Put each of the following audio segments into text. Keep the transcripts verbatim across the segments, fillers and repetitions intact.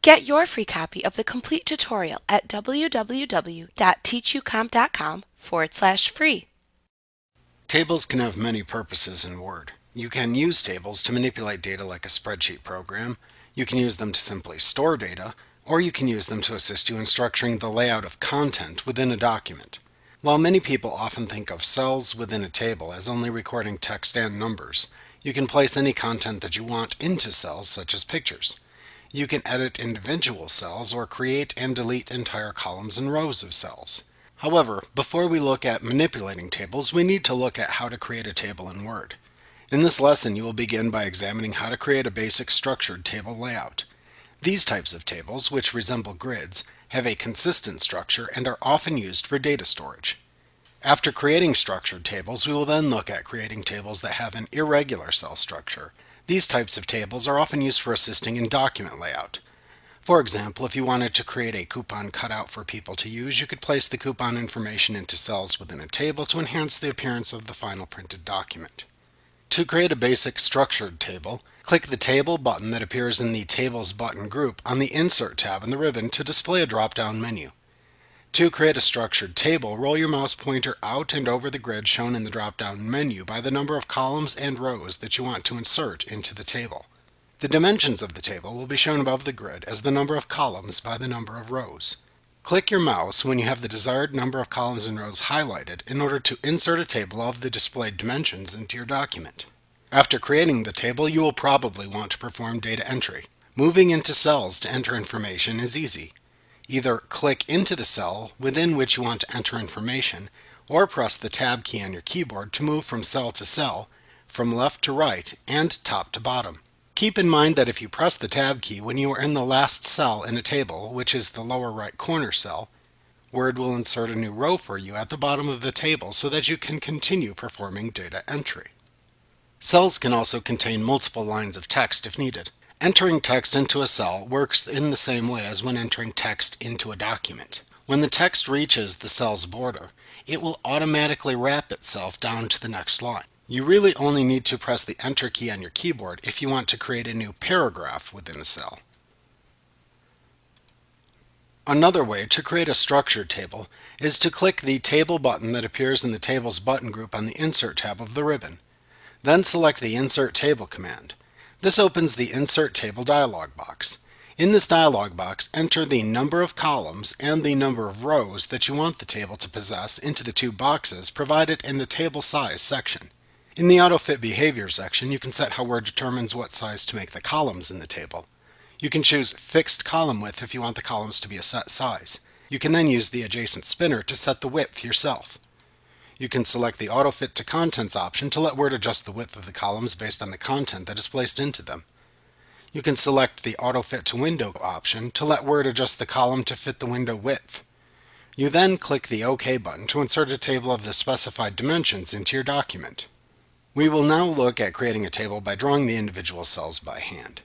Get your free copy of the complete tutorial at w w w dot teach u comp dot com forward slash free. Tables can have many purposes in Word. You can use tables to manipulate data like a spreadsheet program, you can use them to simply store data, or you can use them to assist you in structuring the layout of content within a document. While many people often think of cells within a table as only recording text and numbers, you can place any content that you want into cells, such as pictures. You can edit individual cells or create and delete entire columns and rows of cells. However, before we look at manipulating tables, we need to look at how to create a table in Word. In this lesson, you will begin by examining how to create a basic structured table layout. These types of tables, which resemble grids, have a consistent structure and are often used for data storage. After creating structured tables, we will then look at creating tables that have an irregular cell structure. These types of tables are often used for assisting in document layout. For example, if you wanted to create a coupon cutout for people to use, you could place the coupon information into cells within a table to enhance the appearance of the final printed document. To create a basic structured table, click the Table button that appears in the Tables button group on the Insert tab in the ribbon to display a drop-down menu. To create a structured table, roll your mouse pointer out and over the grid shown in the drop-down menu by the number of columns and rows that you want to insert into the table. The dimensions of the table will be shown above the grid as the number of columns by the number of rows. Click your mouse when you have the desired number of columns and rows highlighted in order to insert a table of the displayed dimensions into your document. After creating the table, you will probably want to perform data entry. Moving into cells to enter information is easy. Either click into the cell within which you want to enter information, or press the Tab key on your keyboard to move from cell to cell, from left to right, and top to bottom. Keep in mind that if you press the Tab key when you are in the last cell in a table, which is the lower right corner cell, Word will insert a new row for you at the bottom of the table so that you can continue performing data entry. Cells can also contain multiple lines of text if needed. Entering text into a cell works in the same way as when entering text into a document. When the text reaches the cell's border, it will automatically wrap itself down to the next line. You really only need to press the Enter key on your keyboard if you want to create a new paragraph within a cell. Another way to create a structured table is to click the Table button that appears in the Tables button group on the Insert tab of the ribbon. Then select the Insert Table command. This opens the Insert Table dialog box. In this dialog box, enter the number of columns and the number of rows that you want the table to possess into the two boxes provided in the Table Size section. In the AutoFit Behavior section, you can set how Word determines what size to make the columns in the table. You can choose Fixed Column Width if you want the columns to be a set size. You can then use the adjacent spinner to set the width yourself. You can select the AutoFit to Contents option to let Word adjust the width of the columns based on the content that is placed into them. You can select the AutoFit to Window option to let Word adjust the column to fit the window width. You then click the OK button to insert a table of the specified dimensions into your document. We will now look at creating a table by drawing the individual cells by hand.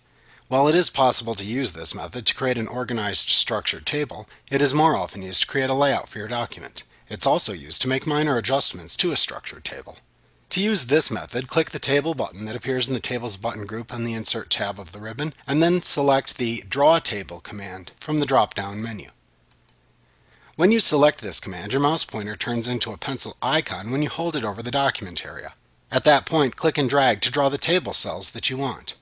While it is possible to use this method to create an organized, structured table, it is more often used to create a layout for your document. It's also used to make minor adjustments to a structured table. To use this method, click the Table button that appears in the Tables button group on the Insert tab of the ribbon, and then select the Draw Table command from the drop-down menu. When you select this command, your mouse pointer turns into a pencil icon when you hold it over the document area. At that point, click and drag to draw the table cells that you want.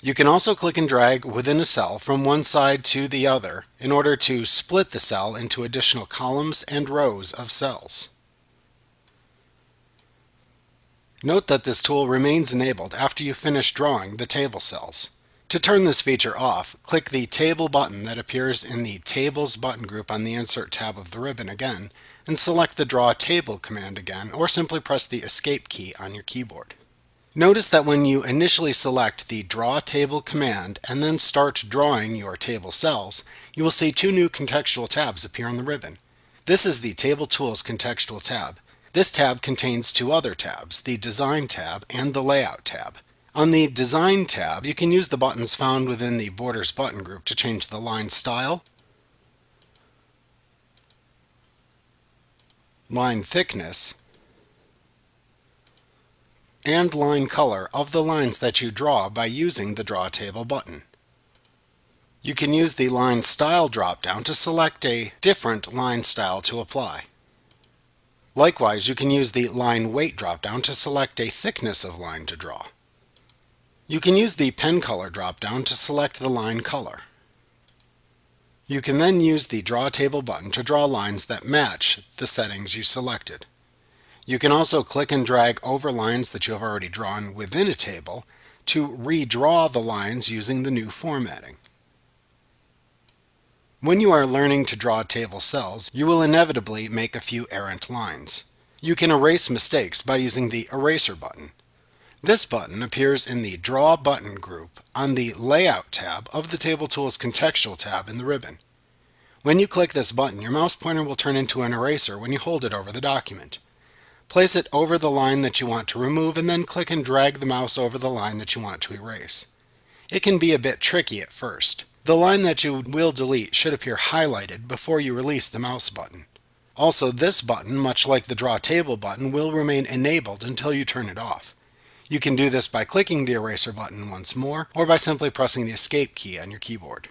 You can also click and drag within a cell from one side to the other in order to split the cell into additional columns and rows of cells. Note that this tool remains enabled after you finish drawing the table cells. To turn this feature off, click the Table button that appears in the Tables button group on the Insert tab of the ribbon again, and select the Draw Table command again, or simply press the Escape key on your keyboard. Notice that when you initially select the Draw Table command and then start drawing your table cells, you will see two new contextual tabs appear on the ribbon. This is the Table Tools contextual tab. This tab contains two other tabs, the Design tab and the Layout tab. On the Design tab, you can use the buttons found within the Borders button group to change the line style, line thickness, and line color of the lines that you draw by using the Draw Table button. You can use the Line Style dropdown to select a different line style to apply. Likewise, you can use the Line Weight dropdown to select a thickness of line to draw. You can use the Pen Color dropdown to select the line color. You can then use the Draw Table button to draw lines that match the settings you selected. You can also click and drag over lines that you have already drawn within a table to redraw the lines using the new formatting. When you are learning to draw table cells, you will inevitably make a few errant lines. You can erase mistakes by using the Eraser button. This button appears in the Draw Button group on the Layout tab of the Table Tools contextual tab in the ribbon. When you click this button, your mouse pointer will turn into an eraser when you hold it over the document. Place it over the line that you want to remove, and then click and drag the mouse over the line that you want to erase. It can be a bit tricky at first. The line that you will delete should appear highlighted before you release the mouse button. Also, this button, much like the Draw Table button, will remain enabled until you turn it off. You can do this by clicking the Eraser button once more, or by simply pressing the Escape key on your keyboard.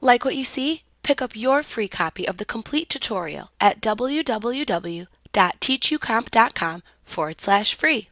Like what you see? Pick up your free copy of the complete tutorial at w w w dot teachucomp dot com forward slash free.